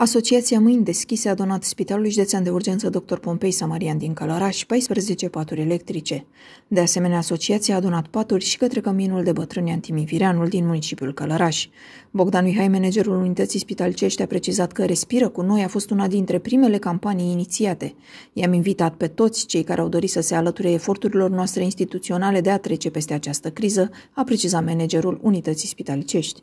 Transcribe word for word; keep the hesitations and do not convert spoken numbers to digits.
Asociația Mâini Deschise a donat Spitalului Județean de Urgență doctor Pompei Samarian din Călărași paisprezece paturi electrice. De asemenea, asociația a donat paturi și către Căminul de bătrâni Antimivireanul din municipiul Călărași. Bogdan Mihai, managerul unității spitalicești, a precizat că Respiră cu noi a fost una dintre primele campanii inițiate. I-am invitat pe toți cei care au dorit să se alăture eforturilor noastre instituționale de a trece peste această criză, a precizat managerul unității spitalicești.